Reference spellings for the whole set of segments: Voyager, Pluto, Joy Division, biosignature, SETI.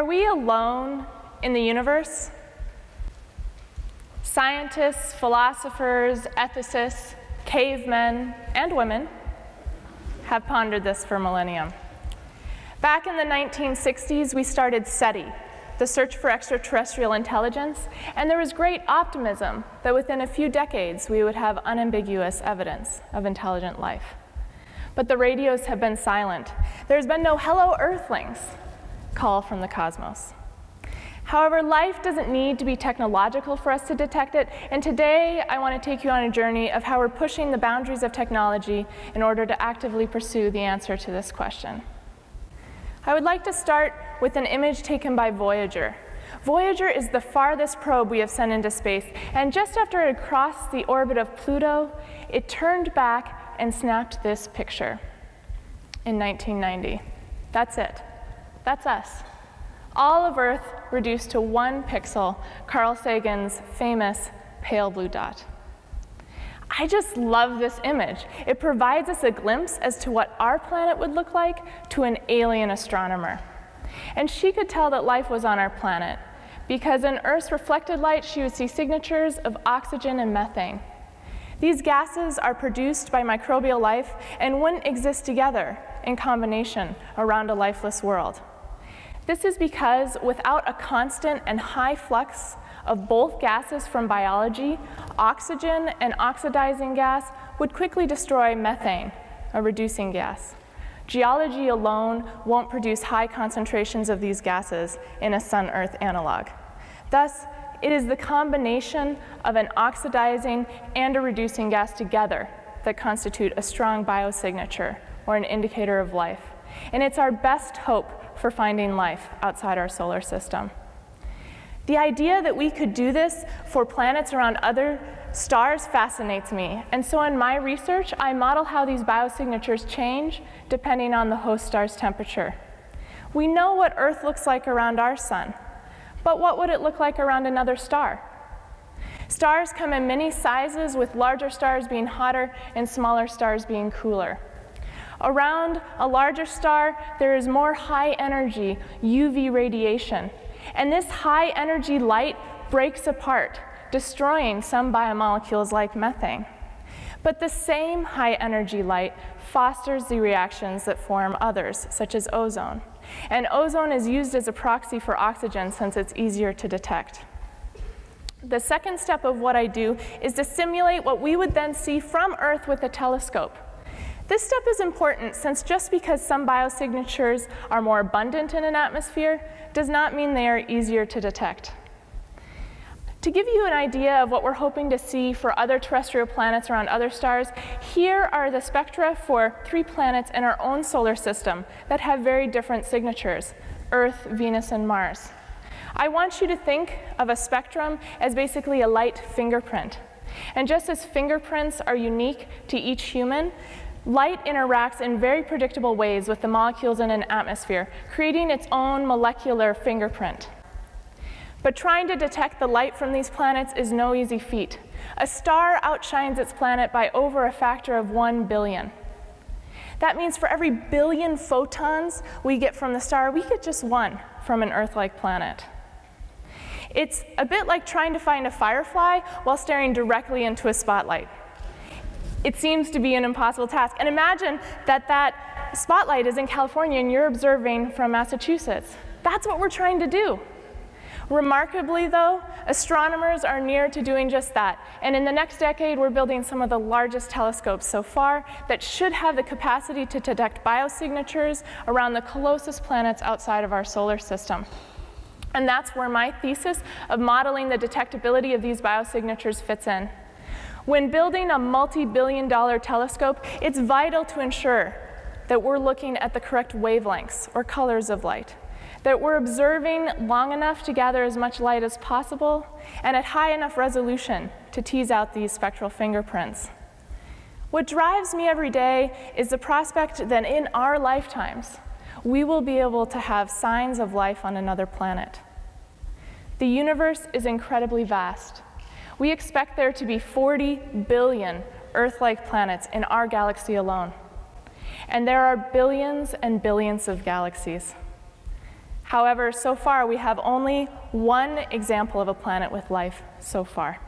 Are we alone in the universe? Scientists, philosophers, ethicists, cavemen, and women have pondered this for millennia. Back in the 1960s, we started SETI, the search for extraterrestrial intelligence, and there was great optimism that within a few decades we would have unambiguous evidence of intelligent life. But the radios have been silent. There's been no "Hello, Earthlings" call from the cosmos. However, life doesn't need to be technological for us to detect it, and today I want to take you on a journey of how we're pushing the boundaries of technology in order to actively pursue the answer to this question. I would like to start with an image taken by Voyager. Voyager is the farthest probe we have sent into space, and just after it crossed the orbit of Pluto, it turned back and snapped this picture in 1990. That's it. That's us. All of Earth reduced to one pixel, Carl Sagan's famous pale blue dot. I just love this image. It provides us a glimpse as to what our planet would look like to an alien astronomer. And she could tell that life was on our planet, because in Earth's reflected light, she would see signatures of oxygen and methane. These gases are produced by microbial life and wouldn't exist together in combination around a lifeless world. This is because without a constant and high flux of both gases from biology, oxygen and oxidizing gas would quickly destroy methane, a reducing gas. Geology alone won't produce high concentrations of these gases in a Sun-Earth analog. Thus, it is the combination of an oxidizing and a reducing gas together that constitute a strong biosignature, or an indicator of life. And it's our best hope for finding life outside our solar system. The idea that we could do this for planets around other stars fascinates me, and so in my research, I model how these biosignatures change depending on the host star's temperature. We know what Earth looks like around our sun, but what would it look like around another star? Stars come in many sizes, with larger stars being hotter and smaller stars being cooler. Around a larger star, there is more high-energy UV radiation, and this high-energy light breaks apart, destroying some biomolecules like methane. But the same high-energy light fosters the reactions that form others, such as ozone. And ozone is used as a proxy for oxygen since it's easier to detect. The second step of what I do is to simulate what we would then see from Earth with a telescope. This step is important since just because some biosignatures are more abundant in an atmosphere does not mean they are easier to detect. To give you an idea of what we're hoping to see for other terrestrial planets around other stars, here are the spectra for 3 planets in our own solar system that have very different signatures: Earth, Venus, and Mars. I want you to think of a spectrum as basically a light fingerprint. And just as fingerprints are unique to each human, light interacts in very predictable ways with the molecules in an atmosphere, creating its own molecular fingerprint. But trying to detect the light from these planets is no easy feat. A star outshines its planet by over a factor of 1 billion. That means for every billion photons we get from the star, we get just 1 from an Earth-like planet. It's a bit like trying to find a firefly while staring directly into a spotlight. It seems to be an impossible task. And imagine that that spotlight is in California and you're observing from Massachusetts. That's what we're trying to do. Remarkably, though, astronomers are near to doing just that. And in the next decade, we're building some of the largest telescopes so far that should have the capacity to detect biosignatures around the closest planets outside of our solar system. And that's where my thesis of modeling the detectability of these biosignatures fits in. When building a multi-billion-dollar telescope, it's vital to ensure that we're looking at the correct wavelengths or colors of light, that we're observing long enough to gather as much light as possible, and at high enough resolution to tease out these spectral fingerprints. What drives me every day is the prospect that in our lifetimes, we will be able to have signs of life on another planet. The universe is incredibly vast. We expect there to be 40 billion Earth-like planets in our galaxy alone. And there are billions and billions of galaxies. However, so far we have only one example of a planet with life so far.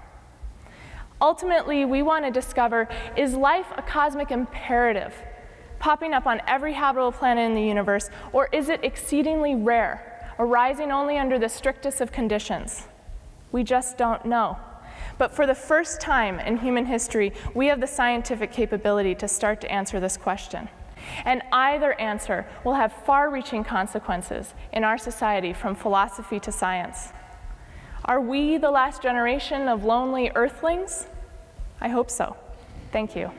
Ultimately, we want to discover, is life a cosmic imperative, popping up on every habitable planet in the universe, or is it exceedingly rare, arising only under the strictest of conditions? We just don't know. But for the first time in human history, we have the scientific capability to start to answer this question. And either answer will have far-reaching consequences in our society, from philosophy to science. Are we the last generation of lonely earthlings? I hope so. Thank you.